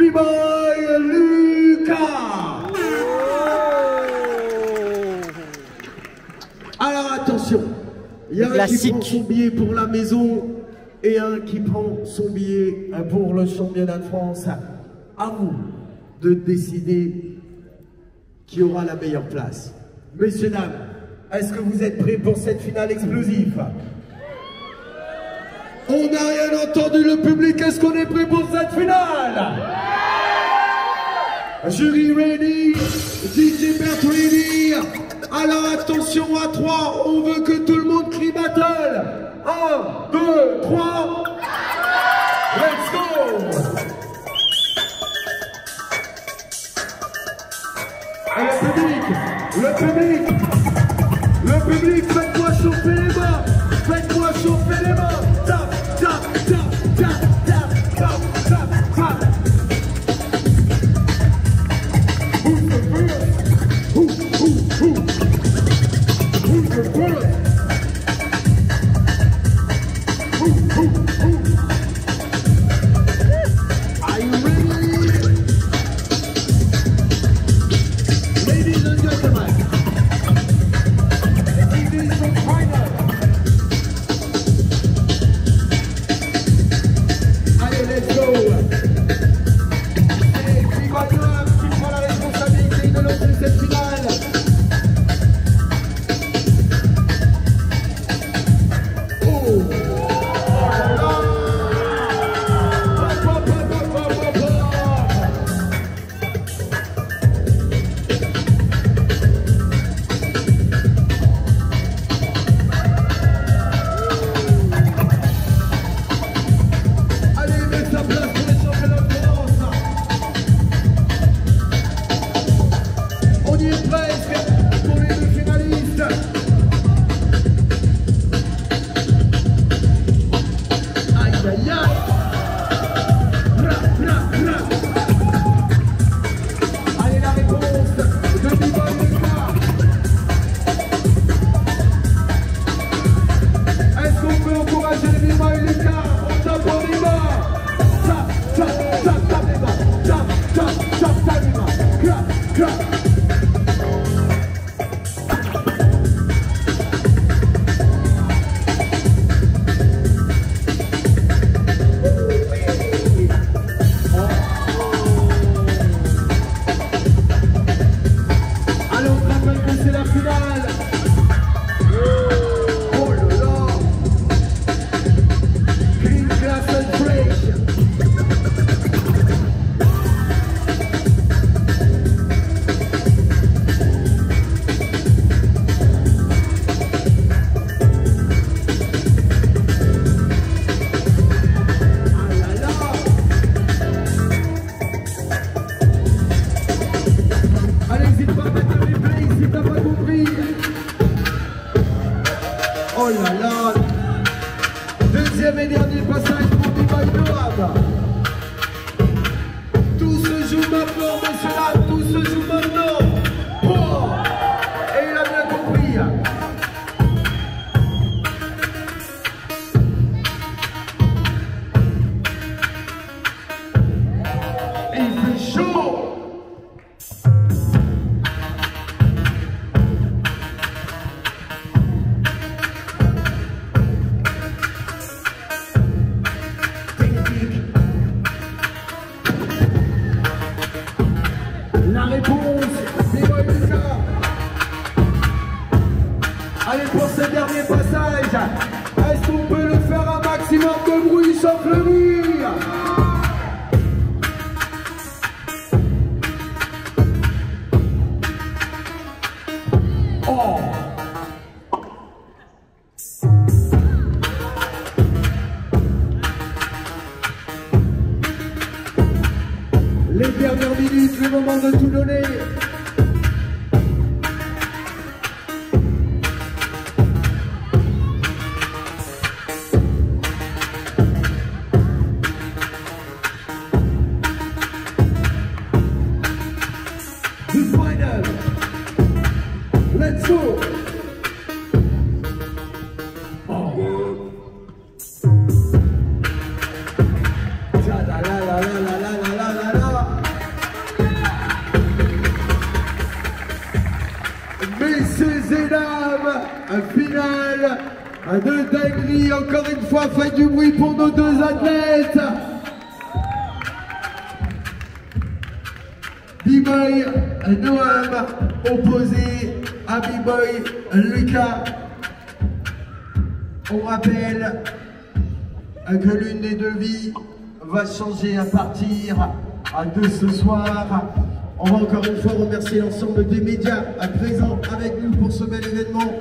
B-Boy Lu-K. Alors attention, il y a un qui prend son billet pour la maison et un qui prend son billet pour le championnat de France. À vous de décider qui aura la meilleure place. Messieurs, dames, est-ce que vous êtes prêts pour cette finale explosive? On n'a rien entendu, le public, est-ce qu'on est prêt pour cette finale? Jury ready, DJ Bertwin. Alors attention à 3, on veut que tout le monde crie battle. 1, 2, 3, let's go! Et le public, faites-moi chauffer les mains, tap, tap, tap, tap. La la la la la la la la la la. Un deux dingueries, encore une fois, faites du bruit pour nos deux athlètes. B-Boy Noahm, opposé à B-Boy Lu-K. On rappelle que l'une des deux vies va changer à partir de ce soir. On va encore une fois remercier l'ensemble des médias présents avec nous pour ce bel événement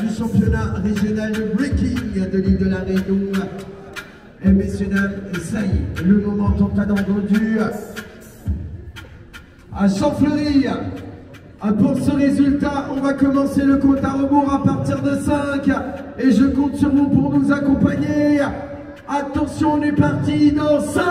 du championnat régional de breaking de l'île de la Réunion. Et messieurs, dames, ça y est, le moment tant attendu à Champfleury. Pour ce résultat, on va commencer le compte à rebours à partir de 5. Et je compte sur vous pour nous accompagner. Attention, on est parti dans 5.